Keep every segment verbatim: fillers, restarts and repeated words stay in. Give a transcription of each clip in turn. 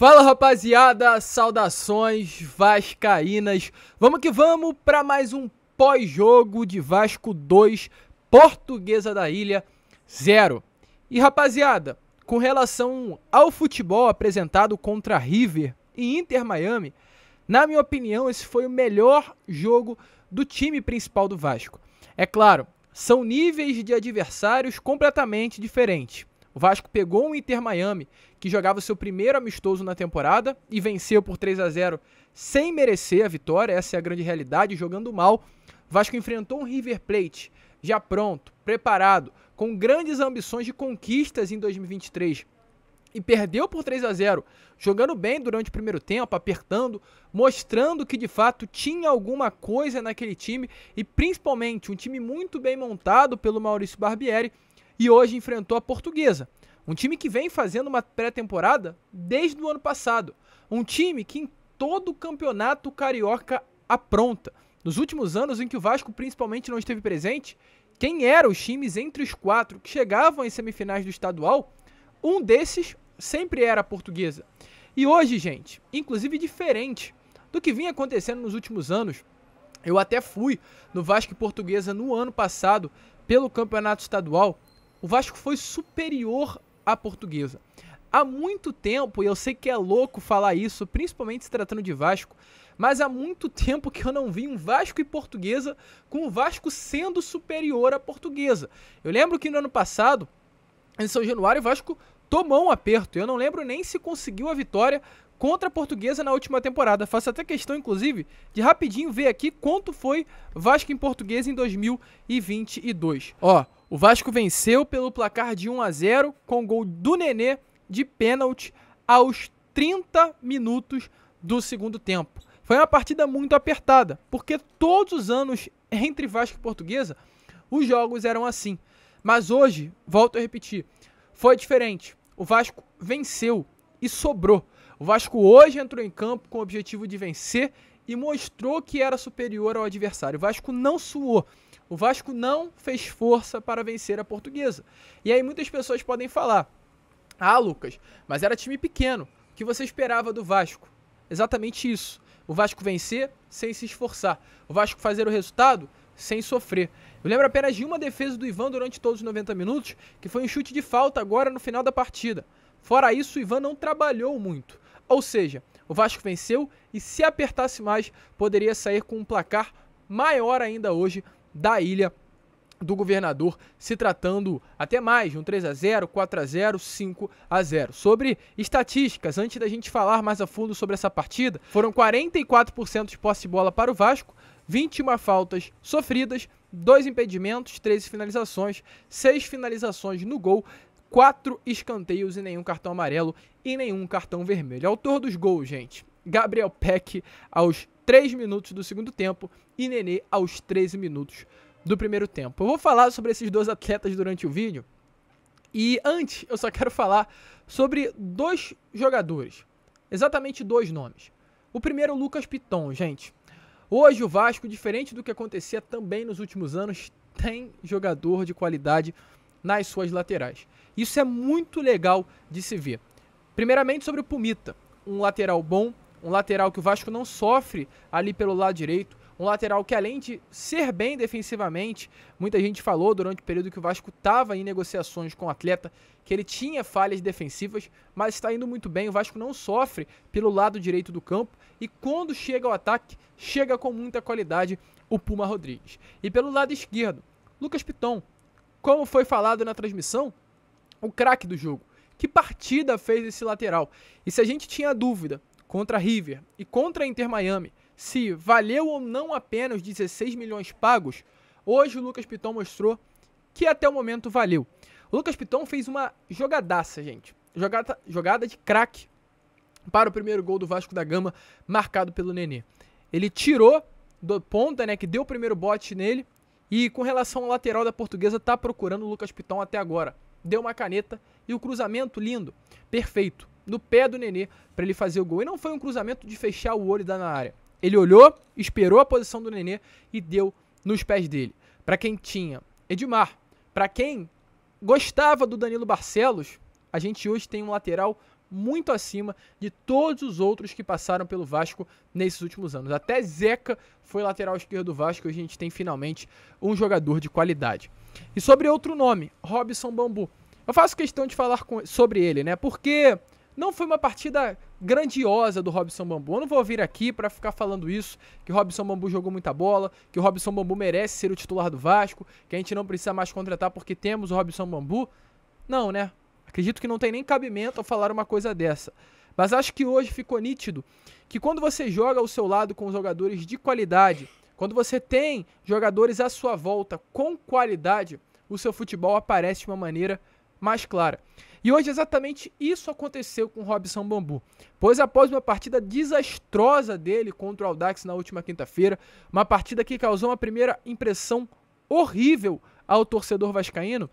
Fala rapaziada, saudações vascaínas, vamos que vamos para mais um pós-jogo de Vasco dois, Portuguesa da Ilha zero. E rapaziada, com relação ao futebol apresentado contra River e Inter Miami, na minha opinião esse foi o melhor jogo do time principal do Vasco. É claro, são níveis de adversários completamente diferentes. O Vasco pegou um Inter Miami que jogava o seu primeiro amistoso na temporada e venceu por três a zero sem merecer a vitória, essa é a grande realidade, jogando mal. O Vasco enfrentou um River Plate já pronto, preparado, com grandes ambições de conquistas em dois mil e vinte e três e perdeu por três a zero, jogando bem durante o primeiro tempo, apertando, mostrando que de fato tinha alguma coisa naquele time e principalmente um time muito bem montado pelo Maurício Barbieri. E hoje enfrentou a Portuguesa, um time que vem fazendo uma pré-temporada desde o ano passado. Um time que em todo o campeonato carioca apronta. Nos últimos anos em que o Vasco principalmente não esteve presente, quem eram os times entre os quatro que chegavam às semifinais do estadual, um desses sempre era a Portuguesa. E hoje, gente, inclusive diferente do que vinha acontecendo nos últimos anos, eu até fui no Vasco e Portuguesa no ano passado pelo campeonato estadual, o Vasco foi superior à Portuguesa. Há muito tempo, e eu sei que é louco falar isso, principalmente se tratando de Vasco, mas há muito tempo que eu não vi um Vasco e Portuguesa com o Vasco sendo superior à Portuguesa. Eu lembro que no ano passado, em São Januário, o Vasco tomou um aperto. Eu não lembro nem se conseguiu a vitória contra a Portuguesa na última temporada. Faço até questão, inclusive, de rapidinho ver aqui quanto foi Vasco em Portuguesa em dois mil e vinte e dois. Ó, o Vasco venceu pelo placar de um a zero com gol do Nenê de pênalti aos trinta minutos do segundo tempo. Foi uma partida muito apertada, porque todos os anos entre Vasco e Portuguesa os jogos eram assim. Mas hoje, volto a repetir, foi diferente. O Vasco venceu e sobrou. O Vasco hoje entrou em campo com o objetivo de vencer e mostrou que era superior ao adversário. O Vasco não suou. O Vasco não fez força para vencer a Portuguesa. E aí muitas pessoas podem falar, ah, Lucas, mas era time pequeno, o que você esperava do Vasco? Exatamente isso. O Vasco vencer sem se esforçar. O Vasco fazer o resultado sem sofrer. Eu lembro apenas de uma defesa do Ivan durante todos os noventa minutos, que foi um chute de falta agora no final da partida. Fora isso, o Ivan não trabalhou muito. Ou seja, o Vasco venceu e se apertasse mais, poderia sair com um placar maior ainda hoje, da Ilha do Governador, se tratando até mais de um três a zero, quatro a zero, cinco a zero. Sobre estatísticas, antes da gente falar mais a fundo sobre essa partida, foram quarenta e quatro por cento de posse de bola para o Vasco, vinte e uma faltas sofridas, dois impedimentos, treze finalizações, seis finalizações no gol, quatro escanteios e nenhum cartão amarelo e nenhum cartão vermelho. Autor dos gols, gente, Gabriel Peck aos três minutos do segundo tempo e Nenê aos treze minutos do primeiro tempo. Eu vou falar sobre esses dois atletas durante o vídeo e antes eu só quero falar sobre dois jogadores, exatamente dois nomes. O primeiro, Lucas Piton, gente. Hoje o Vasco, diferente do que acontecia também nos últimos anos, tem jogador de qualidade nas suas laterais. Isso é muito legal de se ver. Primeiramente sobre o Pumita, um lateral bom, um lateral que o Vasco não sofre ali pelo lado direito, um lateral que além de ser bem defensivamente, muita gente falou durante o período que o Vasco estava em negociações com o atleta, que ele tinha falhas defensivas, mas está indo muito bem, o Vasco não sofre pelo lado direito do campo, e quando chega ao ataque, chega com muita qualidade o Puma Rodrigues. E pelo lado esquerdo, Lucas Piton, como foi falado na transmissão, o craque do jogo. Que partida fez esse lateral? E se a gente tinha dúvida contra a River e contra a Inter Miami, se valeu ou não apenas dezesseis milhões pagos, hoje o Lucas Piton mostrou que até o momento valeu. O Lucas Piton fez uma jogadaça, gente. Jogada, jogada de craque para o primeiro gol do Vasco da Gama, marcado pelo Nenê. Ele tirou do ponta, né, que deu o primeiro bote nele, e com relação ao lateral da Portuguesa, está procurando o Lucas Piton até agora. Deu uma caneta e o cruzamento lindo, perfeito, no pé do Nenê para ele fazer o gol. E não foi um cruzamento de fechar o olho e dar na área. Ele olhou, esperou a posição do Nenê e deu nos pés dele. Para quem tinha Edmar, para quem gostava do Danilo Barcelos, a gente hoje tem um lateral muito acima de todos os outros que passaram pelo Vasco nesses últimos anos. Até Zeca foi lateral esquerdo do Vasco e a gente tem finalmente um jogador de qualidade. E sobre outro nome, Robson Bambu. Eu faço questão de falar com, sobre ele, né? Porque não foi uma partida grandiosa do Robson Bambu. Eu não vou vir aqui para ficar falando isso, que o Robson Bambu jogou muita bola, que o Robson Bambu merece ser o titular do Vasco, que a gente não precisa mais contratar porque temos o Robson Bambu. Não, né? Acredito que não tem nem cabimento ao falar uma coisa dessa. Mas acho que hoje ficou nítido que quando você joga ao seu lado com jogadores de qualidade, quando você tem jogadores à sua volta com qualidade, o seu futebol aparece de uma maneira mais clara. E hoje exatamente isso aconteceu com o Robson Bambu, pois após uma partida desastrosa dele contra o Audax na última quinta-feira, uma partida que causou uma primeira impressão horrível ao torcedor vascaíno,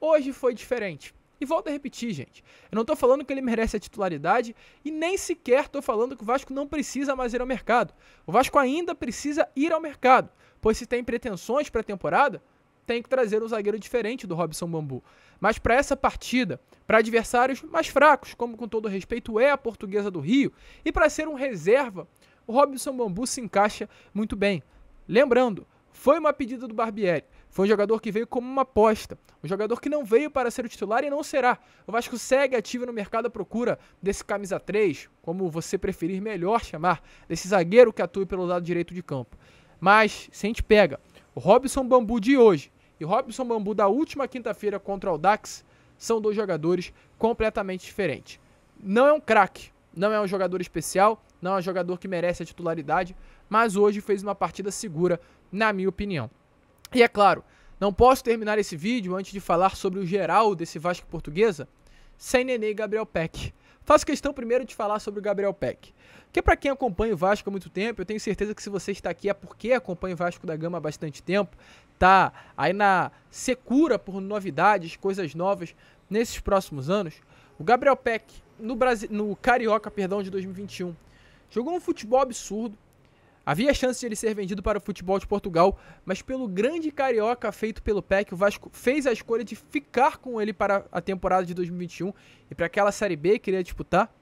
hoje foi diferente. E volto a repetir, gente, eu não estou falando que ele merece a titularidade e nem sequer estou falando que o Vasco não precisa mais ir ao mercado. O Vasco ainda precisa ir ao mercado, pois se tem pretensões para a temporada, tem que trazer um zagueiro diferente do Robson Bambu. Mas para essa partida, para adversários mais fracos, como com todo respeito é a Portuguesa do Rio, e para ser um reserva, o Robson Bambu se encaixa muito bem. Lembrando, foi uma pedida do Barbieri, foi um jogador que veio como uma aposta, um jogador que não veio para ser o titular e não será. O Vasco segue ativo no mercado à procura desse camisa três, como você preferir melhor chamar, desse zagueiro que atue pelo lado direito de campo. Mas, se a gente pega o Robson Bambu de hoje e o Robson Bambu da última quinta-feira contra o Audax, são dois jogadores completamente diferentes. Não é um craque, não é um jogador especial, não é um jogador que merece a titularidade, mas hoje fez uma partida segura, na minha opinião. E é claro, não posso terminar esse vídeo antes de falar sobre o geral desse Vasco Portuguesa sem Nenê e Gabriel Peck. Faço questão primeiro de falar sobre o Gabriel Peck, que para quem acompanha o Vasco há muito tempo, eu tenho certeza que se você está aqui é porque acompanha o Vasco da Gama há bastante tempo, tá aí na secura por novidades, coisas novas nesses próximos anos. O Gabriel Peck, no, Brasil, no Carioca perdão, de dois mil e vinte e um, jogou um futebol absurdo. Havia chance de ele ser vendido para o futebol de Portugal, mas pelo grande Carioca feito pelo Peck, o Vasco fez a escolha de ficar com ele para a temporada de dois mil e vinte e um e para aquela Série B que ele ia disputar.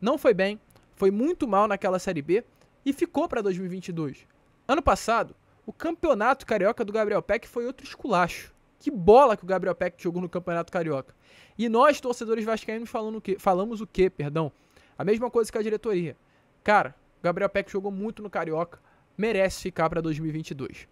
Não foi bem, foi muito mal naquela Série B e ficou para dois mil e vinte e dois. Ano passado, o campeonato carioca do Gabriel Peck foi outro esculacho. Que bola que o Gabriel Peck jogou no campeonato carioca. E nós, torcedores vascaínos, falamos o quê? Falamos o quê, perdão? A mesma coisa que a diretoria. Cara, o Gabriel Peck jogou muito no Carioca, merece ficar para dois mil e vinte e dois.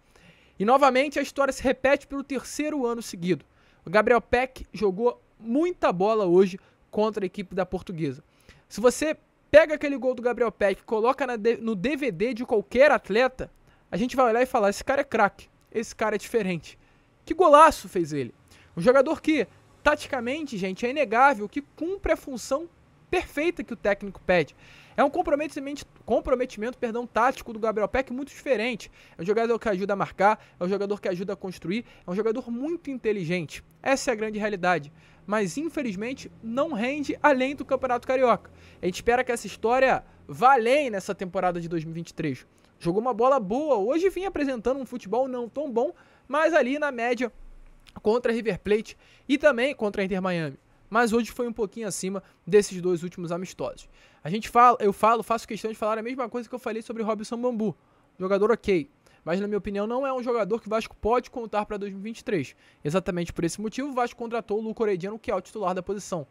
E novamente a história se repete pelo terceiro ano seguido. O Gabriel Peck jogou muita bola hoje contra a equipe da Portuguesa. Se você pega aquele gol do Gabriel Peck e coloca na, no D V D de qualquer atleta, a gente vai olhar e falar, esse cara é craque, esse cara é diferente. Que golaço fez ele. Um jogador que, taticamente, gente, é inegável, que cumpre a função perfeita que o técnico pede. É um comprometimento, comprometimento perdão, tático do Gabriel Peck muito diferente. É um jogador que ajuda a marcar, é um jogador que ajuda a construir, é um jogador muito inteligente. Essa é a grande realidade. Mas, infelizmente, não rende além do Campeonato Carioca. A gente espera que essa história vá além nessa temporada de dois mil e vinte e três. Jogou uma bola boa, hoje vinha apresentando um futebol não tão bom, mas ali na média contra a River Plate e também contra a Inter Miami. Mas hoje foi um pouquinho acima desses dois últimos amistosos. A gente fala, eu falo, faço questão de falar a mesma coisa que eu falei sobre Robson Bambu. Jogador ok, mas na minha opinião não é um jogador que o Vasco pode contar para dois mil e vinte e três. Exatamente por esse motivo o Vasco contratou o Luca Orediano, que é o titular da posição.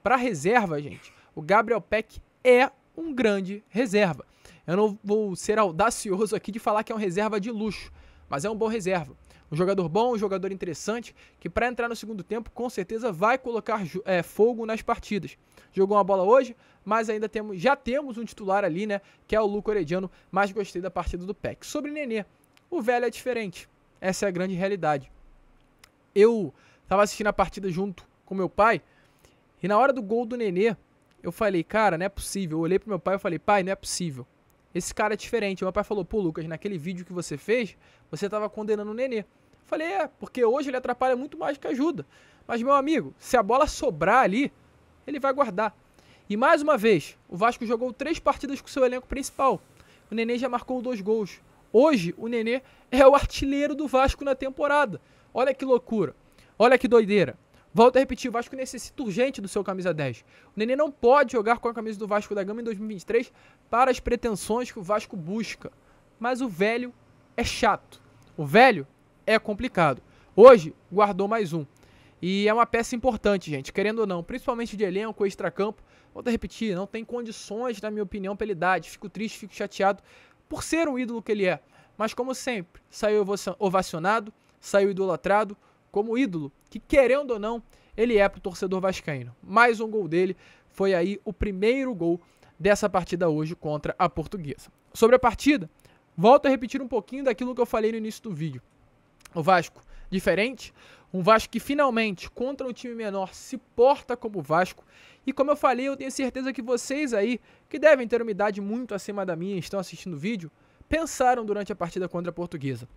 Para reserva, gente, o Gabriel Peck é um grande reserva. Eu não vou ser audacioso aqui de falar que é um reserva de luxo, mas é um bom reserva. Um jogador bom, um jogador interessante, que para entrar no segundo tempo, com certeza vai colocar é, fogo nas partidas. Jogou uma bola hoje, mas ainda temos, já temos um titular ali, né, que é o Luca Orediano, mas gostei da partida do Peck. Sobre Nenê, o velho é diferente, essa é a grande realidade. Eu estava assistindo a partida junto com meu pai, e na hora do gol do Nenê, eu falei, cara, não é possível. Eu olhei pro meu pai e falei, pai, não é possível. Esse cara é diferente. Meu pai falou, pô, Lucas, naquele vídeo que você fez, você estava condenando o Nenê. Eu falei, é, porque hoje ele atrapalha muito mais que ajuda. Mas, meu amigo, se a bola sobrar ali, ele vai guardar. E mais uma vez, o Vasco jogou três partidas com seu elenco principal. O Nenê já marcou dois gols. Hoje, o Nenê é o artilheiro do Vasco na temporada. Olha que loucura. Olha que doideira. Volto a repetir, o Vasco necessita urgente do seu camisa dez. O Nenê não pode jogar com a camisa do Vasco da Gama em dois mil e vinte e três para as pretensões que o Vasco busca. Mas o velho é chato. O velho é complicado. Hoje, guardou mais um. E é uma peça importante, gente, querendo ou não, principalmente de elenco, extracampo. Volto a repetir, não tem condições, na minha opinião, pela idade. Fico triste, fico chateado por ser o ídolo que ele é. Mas como sempre, saiu ovacionado, saiu idolatrado, como ídolo, que querendo ou não, ele é pro torcedor vascaíno. Mais um gol dele, foi aí o primeiro gol dessa partida hoje contra a Portuguesa. Sobre a partida, volto a repetir um pouquinho daquilo que eu falei no início do vídeo. O Vasco diferente, um Vasco que finalmente contra um time menor se porta como Vasco. E como eu falei, eu tenho certeza que vocês aí, que devem ter uma idade muito acima da minha e estão assistindo o vídeo, pensaram durante a partida contra a Portuguesa.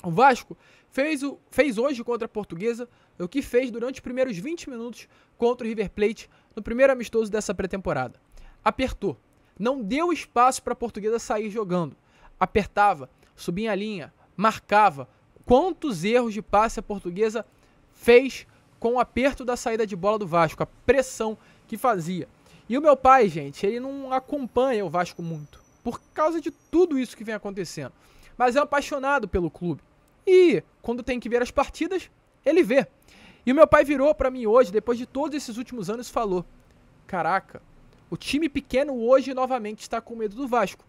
O Vasco fez, o, fez hoje contra a Portuguesa o que fez durante os primeiros vinte minutos contra o River Plate no primeiro amistoso dessa pré-temporada. Apertou, não deu espaço para a Portuguesa sair jogando. Apertava, subia a linha, marcava. Quantos erros de passe a Portuguesa fez com o aperto da saída de bola do Vasco, a pressão que fazia. E o meu pai, gente, ele não acompanha o Vasco muito, por causa de tudo isso que vem acontecendo. Mas é um apaixonado pelo clube. E quando tem que ver as partidas, ele vê. E o meu pai virou para mim hoje, depois de todos esses últimos anos, e falou: caraca, o time pequeno hoje novamente está com medo do Vasco.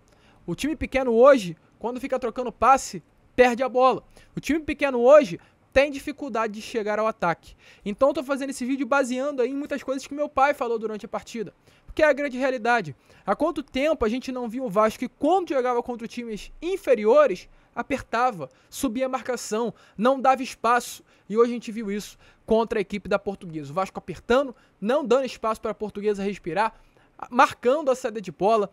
O time pequeno hoje, quando fica trocando passe, perde a bola. O time pequeno hoje tem dificuldade de chegar ao ataque. Então eu tô fazendo esse vídeo baseando aí em muitas coisas que meu pai falou durante a partida. Porque é a grande realidade. Há quanto tempo a gente não viu o Vasco que, quando jogava contra times inferiores, apertava, subia a marcação, não dava espaço. E hoje a gente viu isso contra a equipe da Portuguesa. O Vasco apertando, não dando espaço para a Portuguesa respirar, marcando a saída de bola,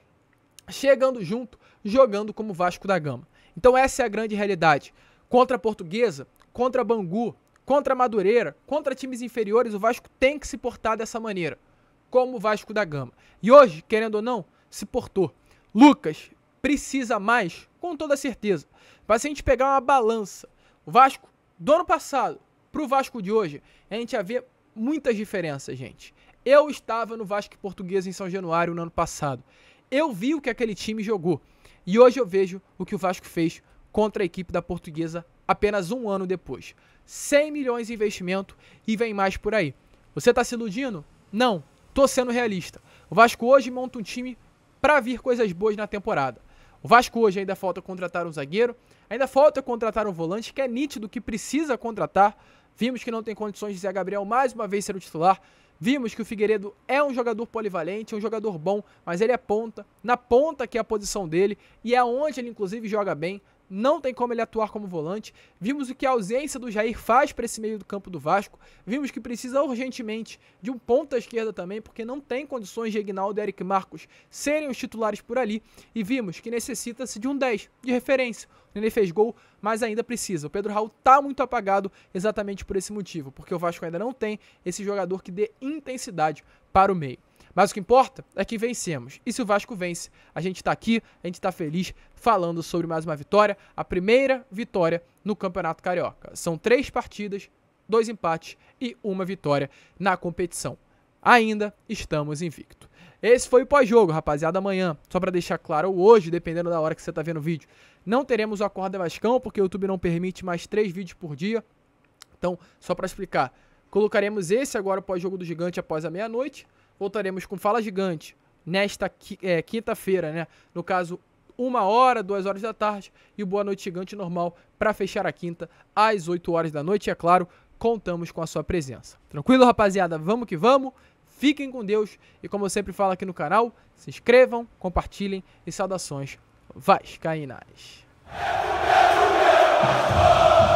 chegando junto, jogando como Vasco da Gama. Então essa é a grande realidade. Contra a Portuguesa, contra a Bangu, contra a Madureira, contra times inferiores, o Vasco tem que se portar dessa maneira, como o Vasco da Gama. E hoje, querendo ou não, se portou. Lucas precisa mais, com toda certeza. Mas se a gente pegar uma balança, o Vasco do ano passado para o Vasco de hoje, a gente ia ver muitas diferenças, gente. Eu estava no Vasco Portuguesa em São Januário no ano passado. Eu vi o que aquele time jogou. E hoje eu vejo o que o Vasco fez contra a equipe da Portuguesa apenas um ano depois. cem milhões de investimento e vem mais por aí. Você está se iludindo? Não, tô sendo realista. O Vasco hoje monta um time para vir coisas boas na temporada. O Vasco hoje ainda falta contratar um zagueiro, ainda falta contratar um volante, que é nítido que precisa contratar. Vimos que não tem condições de Zé Gabriel mais uma vez ser o titular. Vimos que o Figueiredo é um jogador polivalente, um jogador bom, mas ele é ponta, na ponta que é a posição dele, e é onde ele inclusive joga bem, não tem como ele atuar como volante. Vimos o que a ausência do Jair faz para esse meio do campo do Vasco, vimos que precisa urgentemente de um ponta esquerda também, porque não tem condições de Agnaldo e Eric Marcos serem os titulares por ali, e vimos que necessita-se de um dez de referência. O Nenê fez gol, mas ainda precisa. O Pedro Raul está muito apagado exatamente por esse motivo, porque o Vasco ainda não tem esse jogador que dê intensidade para o meio. Mas o que importa é que vencemos. E se o Vasco vence, a gente está aqui, a gente está feliz falando sobre mais uma vitória, a primeira vitória no Campeonato Carioca. São três partidas, dois empates e uma vitória na competição. Ainda estamos invicto. Esse foi o pós-jogo, rapaziada. Amanhã, só para deixar claro, ou hoje, dependendo da hora que você está vendo o vídeo, não teremos o Acorda Vascão, porque o YouTube não permite mais três vídeos por dia. Então, só para explicar, colocaremos esse agora, o pós-jogo do Gigante, após a meia-noite. Voltaremos com Fala Gigante nesta é, quinta-feira, né? No caso, uma hora, duas horas da tarde. E o Boa Noite Gigante normal para fechar a quinta às oito horas da noite. E, é claro, contamos com a sua presença. Tranquilo, rapaziada? Vamos que vamos. Fiquem com Deus. E como eu sempre falo aqui no canal, se inscrevam, compartilhem e saudações vascaínas. É